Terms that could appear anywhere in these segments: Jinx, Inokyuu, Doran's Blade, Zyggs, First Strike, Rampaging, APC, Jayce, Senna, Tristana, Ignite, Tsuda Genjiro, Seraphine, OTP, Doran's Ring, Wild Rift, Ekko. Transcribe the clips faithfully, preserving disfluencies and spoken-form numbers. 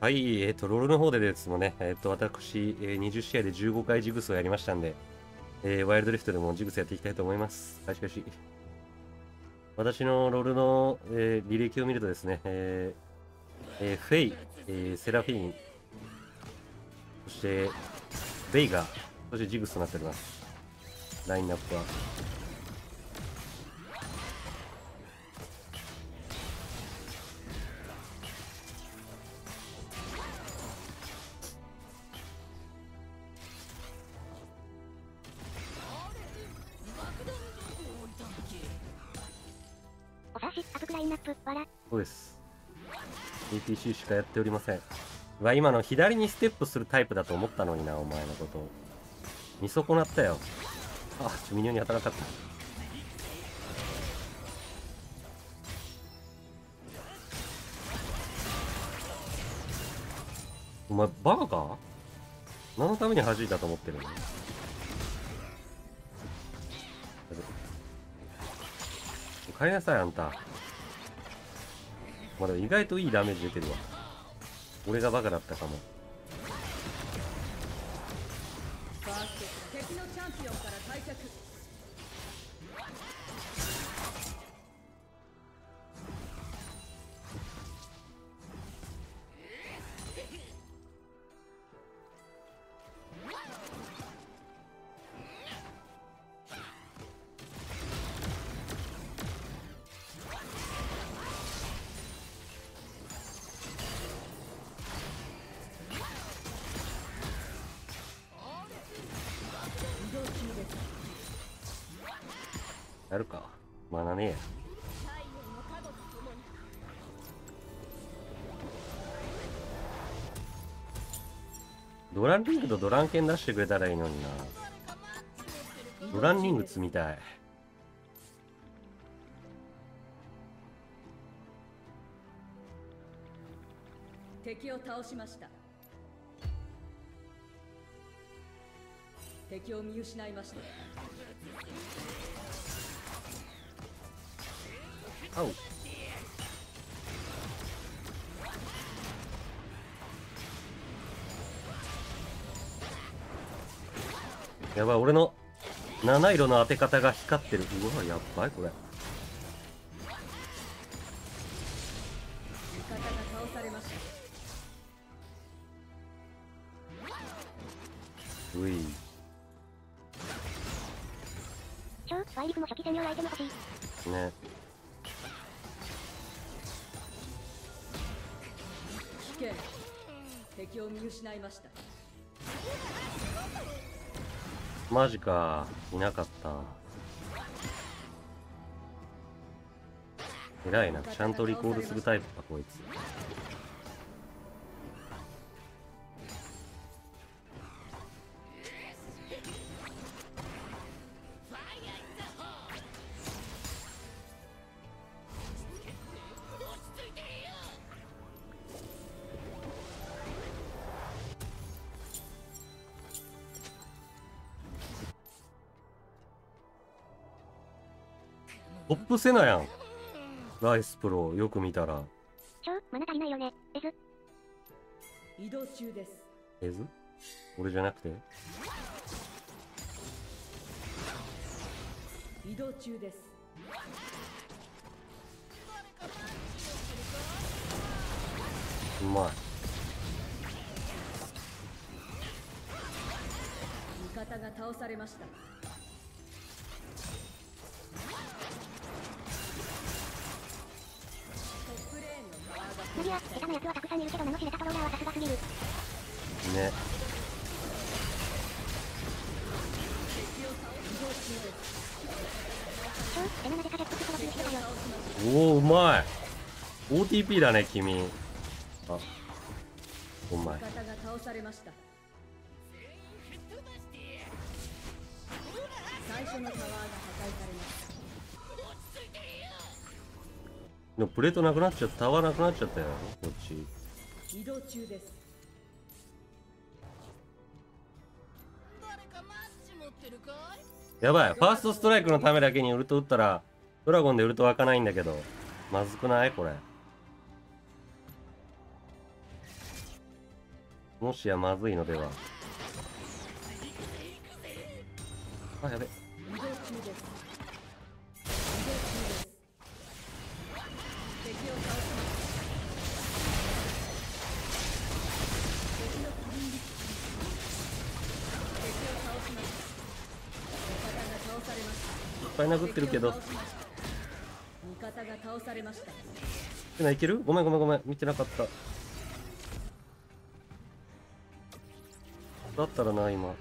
はい、えっと、ロールの方でですもね、えっと、私、にじゅう試合でじゅうごかいジグスをやりましたんで、えー、ワイルドリフトでもジグスやっていきたいと思います。あ、しかし、私のロールの、えー、履歴を見るとですね、えーえー、フェイ、えー、セラフィーン、そして、ベイガー、そしてジグスとなっております。ラインナップは。そうです。エーピーシー しかやっておりません。うわ、今の左にステップするタイプだと思ったのにな、お前のことを。見損なったよ。あっ、ちょ、ミニオンに当たらなかった。お前、バカか？何のために弾いたと思ってるの？帰りなさい、あんた。まだ意外といいダメージ出てるわ。俺がバカだったかも。やるか。まだねえや。ドランリングとドラン剣出してくれたらいいのにな。ドランリング積みたい。敵を倒しました。敵を見失いました。あうやばい、俺の七色の当て方が光ってる。うわ、やばいこれ。うい超バイリフも初期専用アイテム欲しいね。敵を見失いました。マジか、いなかった。偉いな、ちゃんとリコールするタイプかこいつ。トップセナやん。ライスプロよく見たら。ちょ、マナ足りないよね。エズ。移動中です。エズ？俺じゃなくて。移動中です。うまい。味方が倒されました。無理や、下手なやつはたくさんいるけど、名の知れたパローラーはさすがすぎるね。おお、うまい。 オーティーピー だね君。あ、お前のプレートなくなっちゃった。タワーなくなっちゃったよ、こっち。移動中です。やばい、ファーストストライクのためだけにウルト打ったらドラゴンでウルト湧かないんだけど、まずくないこれ。もしやまずいのでは。あ、やべ。いっぱい殴ってるけど。いける？ごめんごめんごめん、見てなかった。だったらな、今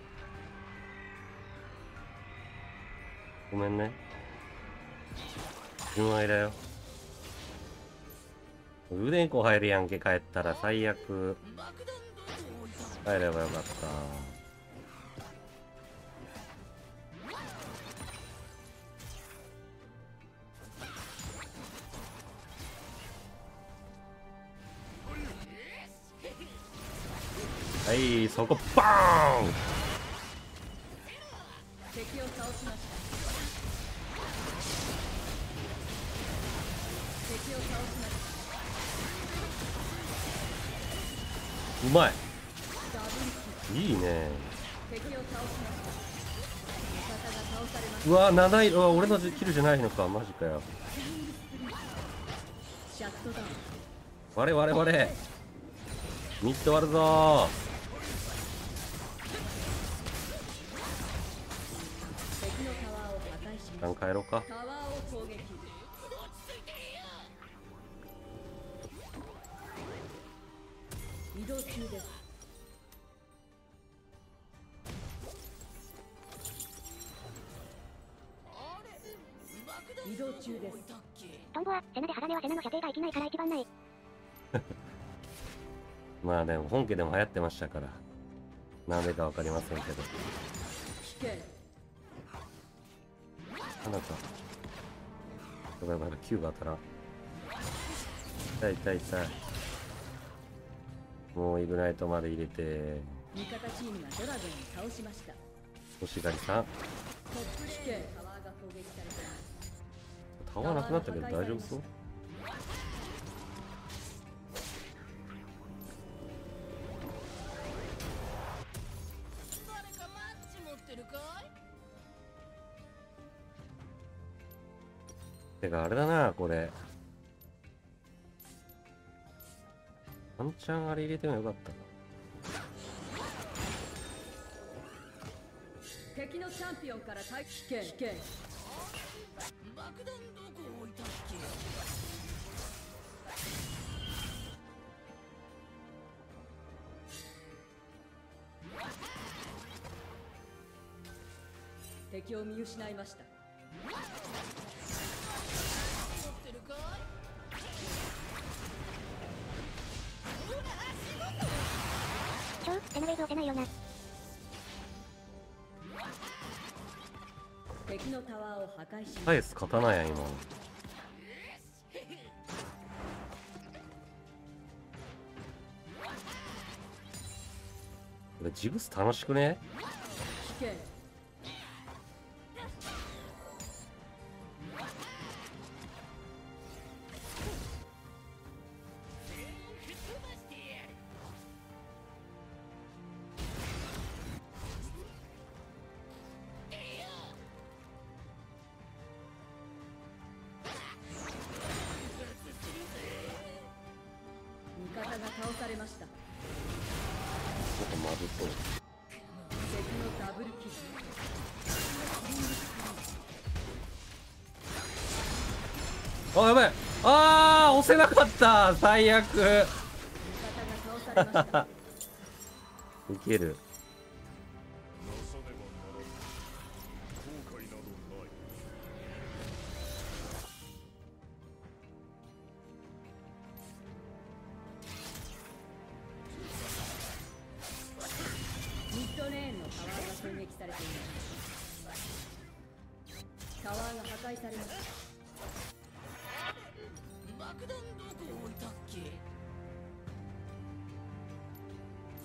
ごめんね、純愛だよ。腕にこう入るやんけ、帰ったら最悪。帰ればよかった。はい、そこバーン。敵を倒しました。敵を倒しました。うまい。いいね。敵を倒しました。うわ、七色は俺のキルじゃないのか、マジかよ。我々我々。ミッド割るぞー。一旦帰ろうか。トンボはセナで鋼はセナの射程が生きないから一番ない。まあでも本家でも流行ってましたからなんでかわかりませんけど。なんかやばいやばい、キューブ当たらん。痛い痛い痛い。もうイグナイトまで入れて。味方チームがドラゴンを倒しました。星狩りさんタワーなくなったけど大丈夫そう。てかあれだな、これワンチャンあれ入れてもよかったな。敵のチャンピオンから待機危険。爆弾どこ置いたっけ。敵を見失いました。セナウェーブ押せないよな。敵のタワーを破壊します。返す刀や今。これジグス楽しくね。あ、やばい。ああ、押せなかった。最悪。いける。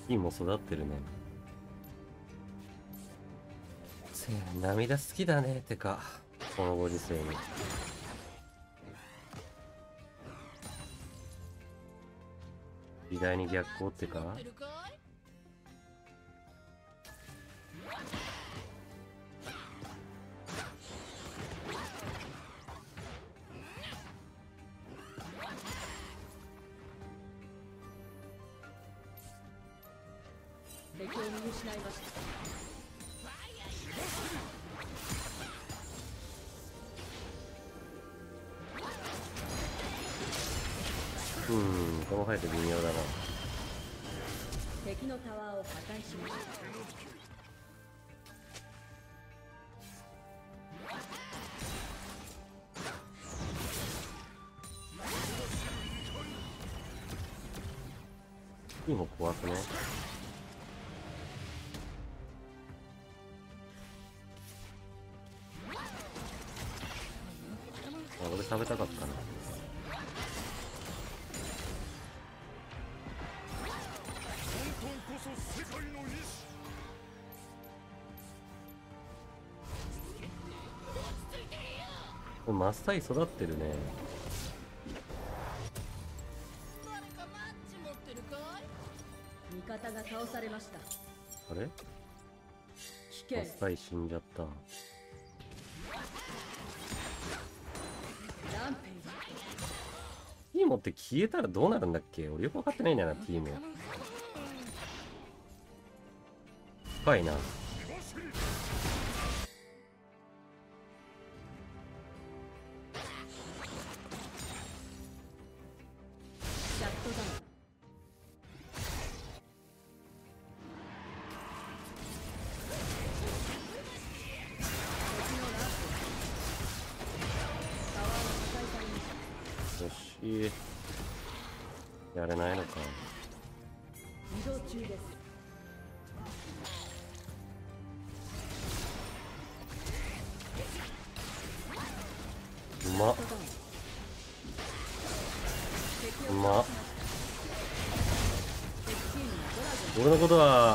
木も育ってるね。涙好きだね。てかこのご時世に時代に逆行ってか敵を見失いました。うーん、このファイト微妙だな。敵のタワーを破壊しました。今怖くない？あ、俺食べたかったな。真っ最育ってるね。倒されました。あれ？真っ最死んじゃった。ランペイジ。チームって消えたらどうなるんだっけ？俺よく分かってないんだな。チーム深いな。やれないのか。移動中です。うまっうまっ。俺のことは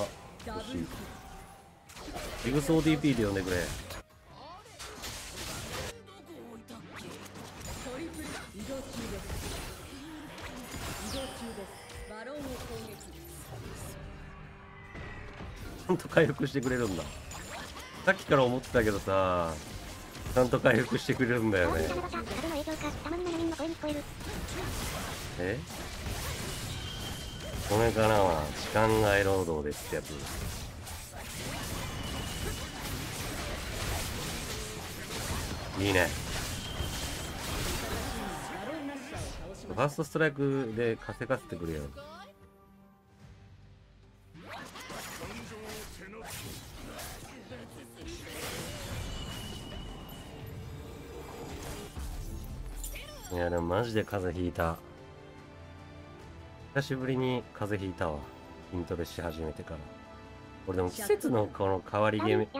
あ欲しい。エグス オーティーピー で呼んでくれ。ちゃんと回復してくれるんだ。さっきから思ってたけどさ、ちゃんと回復してくれるんだよね。え？これからは時間外労働ですってやつ。いいね。ファーストストライクで稼がせてくれよ。いやでもマジで風邪ひいた。久しぶりに風邪ひいたわ、筋トレし始めてから。俺でも季節のこの変わり気味、季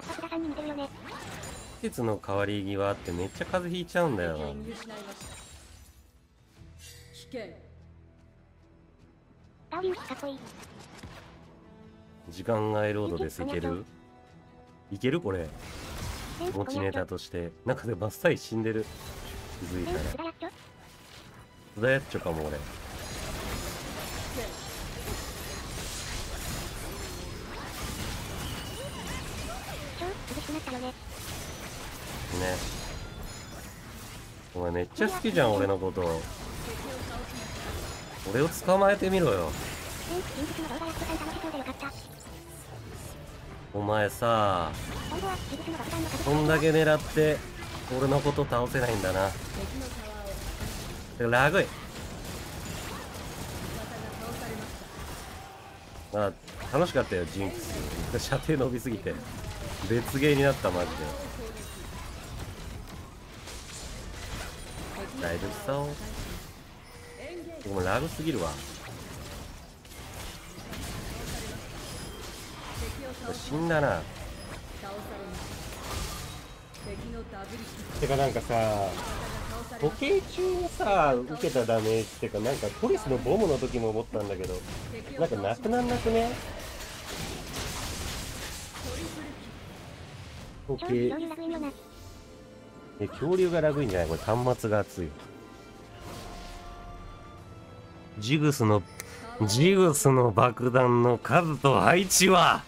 節の変わり際ってめっちゃ風邪ひいちゃうんだよな。時間外労働です。いけるいけるこれ持ちネタとして。中で真っ最死んでる。気づいたら津田やっちょかも俺。ねお前めっちゃ好きじゃん俺のこと。俺を捕まえてみろよ。お前さこんだけ狙って俺のこと倒せないんだな。ラグい。まあ楽しかったよジンクス。射程伸びすぎて別ゲーになったマジで。大丈夫さ。でもラグすぎるわ。死んだな。てかなんかさ時計中にさ受けたダメージってかなんかトリスのボムの時も思ったんだけどなんかなくなんなくね。時計え恐竜がラグいんじゃないこれ。端末が熱い。ジグスのジグスの爆弾の数と配置は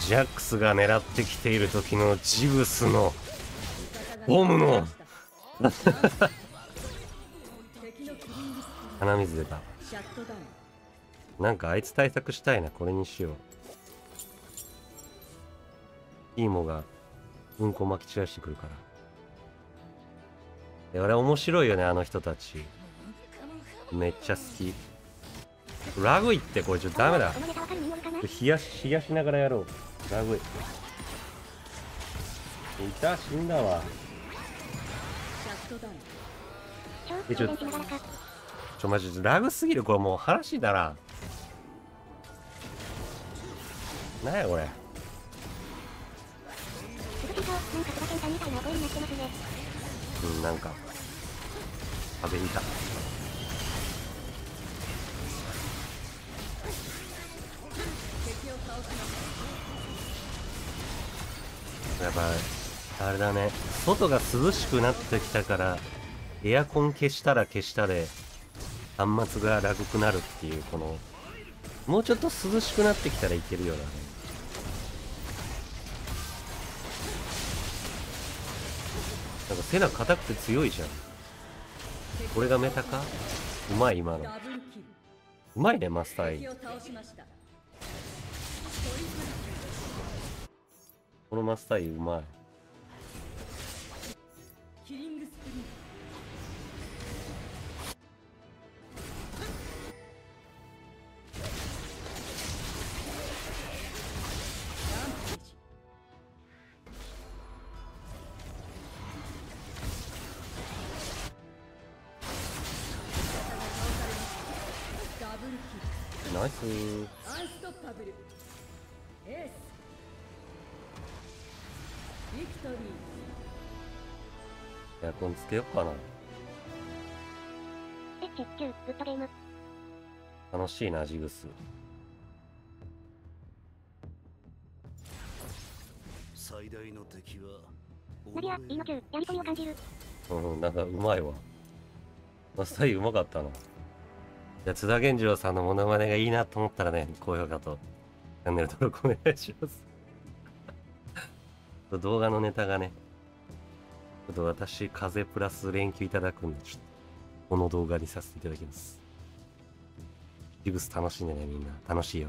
ジャックスが狙ってきている時のジグスのボムの鼻水出た。なんかあいつ対策したいな。これにしよう。イーモがうんこまき散らしてくるから。あれ面白いよね、あの人たちめっちゃ好き。ラグいってこれちょっとダメだ。冷やし冷やしながらやろう。ラグい。いた、死んだわ。えちょっとちょ、マジラグすぎる。これもう話にならん。何やこれ。うん、なんか壁にいた。やばい、あれだね、外が涼しくなってきたからエアコン消したら消したで端末がラグくなるっていう。このもうちょっと涼しくなってきたらいけるよな。なんかセナ硬くて強いじゃん。これがメタか。うまい今の。うまいねマスターイン。このマスターインうまい。ナイス。エアコンつけようかな。楽しいなジグス。最大の敵はマリア、イノキュー、やりとりを感じる。うん、なんかうまいわ。マスタイうまかったな。津田源次郎さんのモノマネがいいなと思ったらね、高評価とチャンネル登録お願いします動画のネタがね、ちょっと私風プラス連休いただくんで、ちょっとこの動画にさせていただきます。ジグス楽しんでねみんな。楽しいよ。